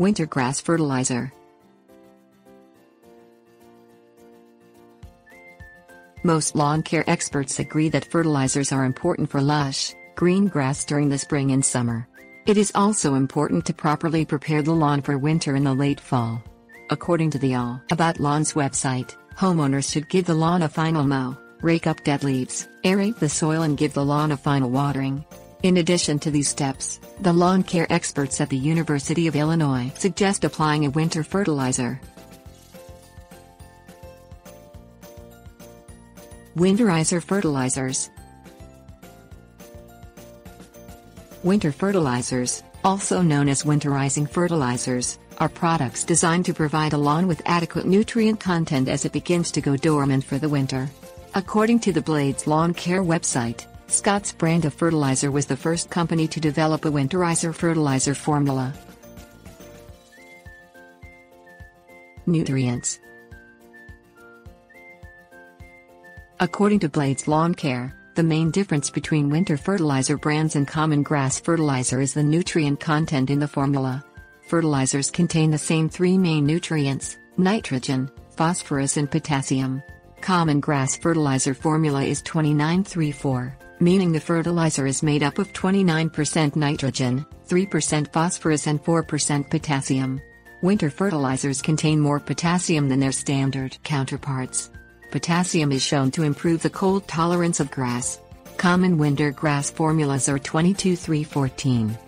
winter grass fertilizer. Most lawn care experts agree that fertilizers are important for lush, green grass during the spring and summer. It is also important to properly prepare the lawn for winter in the late fall. According to the All About Lawns website, homeowners should give the lawn a final mow, rake up dead leaves, aerate the soil and give the lawn a final watering. In addition to these steps, the lawn care experts at the University of Illinois suggest applying a winter fertilizer. Winterizer fertilizers. Winter fertilizers, also known as winterizing fertilizers, are products designed to provide a lawn with adequate nutrient content as it begins to go dormant for the winter. According to the Blades Lawn Care website, Scott's brand of fertilizer was the first company to develop a winterizer fertilizer formula. Nutrients. According to Blades Lawn Care, the main difference between winter fertilizer brands and common grass fertilizer is the nutrient content in the formula. Fertilizers contain the same three main nutrients, nitrogen, phosphorus and potassium. Common grass fertilizer formula is 29-3-4, meaning the fertilizer is made up of 29% nitrogen, 3% phosphorus and 4% potassium. Winter fertilizers contain more potassium than their standard counterparts. Potassium is shown to improve the cold tolerance of grass. Common winter grass formulas are 22-3-14.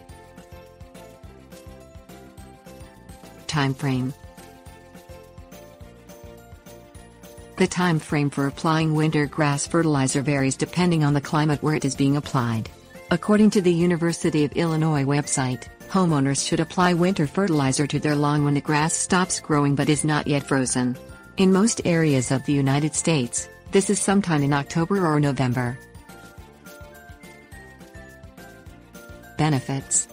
Time frame. The time frame for applying winter grass fertilizer varies depending on the climate where it is being applied. According to the University of Illinois website, homeowners should apply winter fertilizer to their lawn when the grass stops growing but is not yet frozen. In most areas of the United States, this is sometime in October or November. Benefits.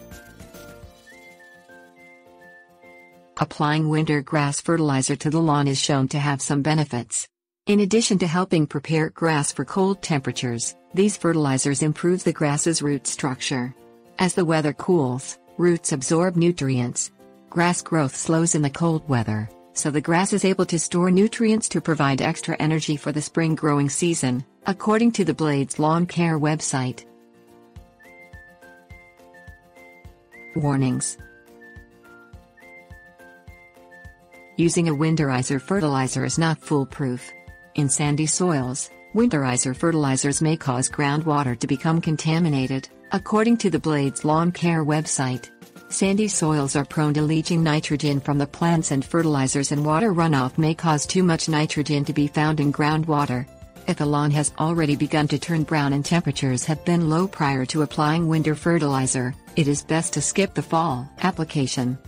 Applying winter grass fertilizer to the lawn is shown to have some benefits. In addition to helping prepare grass for cold temperatures, these fertilizers improve the grass's root structure. As the weather cools, roots absorb nutrients. Grass growth slows in the cold weather, so the grass is able to store nutrients to provide extra energy for the spring growing season, according to the Blades Lawn Care website. Warnings. Using a winterizer fertilizer is not foolproof. In sandy soils, winterizer fertilizers may cause groundwater to become contaminated, according to the Blades Lawn Care website. Sandy soils are prone to leaching nitrogen from the plants and fertilizers, and water runoff may cause too much nitrogen to be found in groundwater. If the lawn has already begun to turn brown and temperatures have been low prior to applying winter fertilizer, it is best to skip the fall application.